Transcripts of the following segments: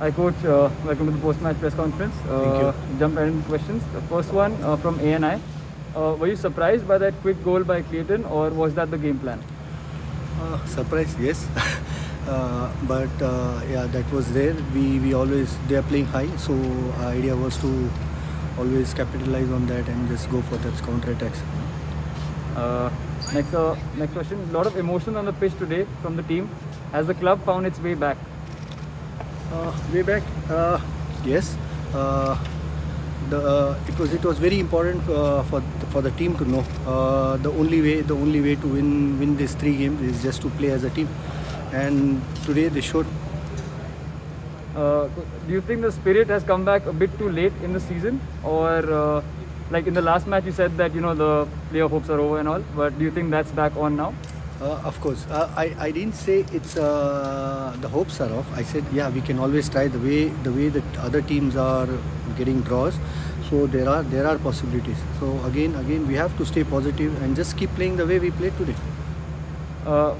Hi coach, welcome to the post-match press conference. Jump ahead in questions. The first one from ANI. Were you surprised by that quick goal by Clayton, or was that the game plan? Surprised, yes. but yeah, that was there. We always, they are playing high, so our idea was to always capitalize on that and just go for that counter attacks. Next question. A lot of emotion on the pitch today from the team. Has the club found its way back? Yes. It was very important for the team to know the only way to win these three games is just to play as a team, and today they showed. Do you think the spirit has come back a bit too late in the season, or like in the last match you said that the player hopes are over and all, but do you think that's back on now? Of course, I didn't say it's the hopes are off. I said yeah, we can always try. The way that other teams are getting draws, so there are possibilities. So again we have to stay positive and just keep playing the way we played today.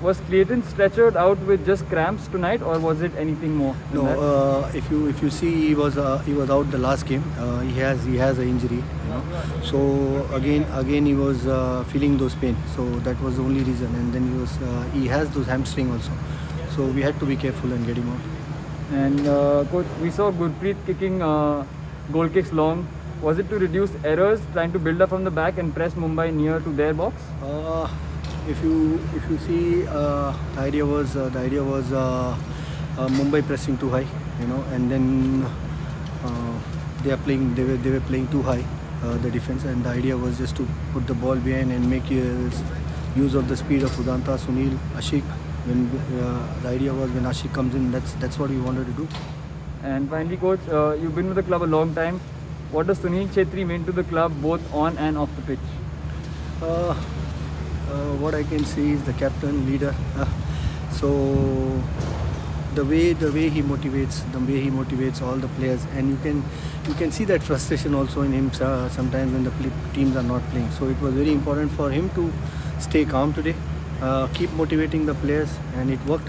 Was Clayton stretchered out with just cramps tonight, or was it anything more? No, if you see, he was out the last game. He has an injury, So again he was feeling those pain. So that was the only reason. And then he has those hamstring also. So we had to be careful and get him out. And coach, we saw Gurpreet kicking goal kicks long. Was it to reduce errors, trying to build up from the back and press Mumbai near to their box? If you see, the idea was Mumbai pressing too high, and then they were playing too high, the defense, and the idea was just to put the ball behind and make use of the speed of Udanta, Sunil, Ashik. The idea was when Ashik comes in, that's what we wanted to do. And finally, coach, you've been with the club a long time. What does Sunil Chhetri mean to the club, both on and off the pitch? What I can say is the captain, leader. So the way he motivates all the players, and you can see that frustration also in him sometimes when the teams are not playing. So it was very important for him to stay calm today, keep motivating the players, and it worked.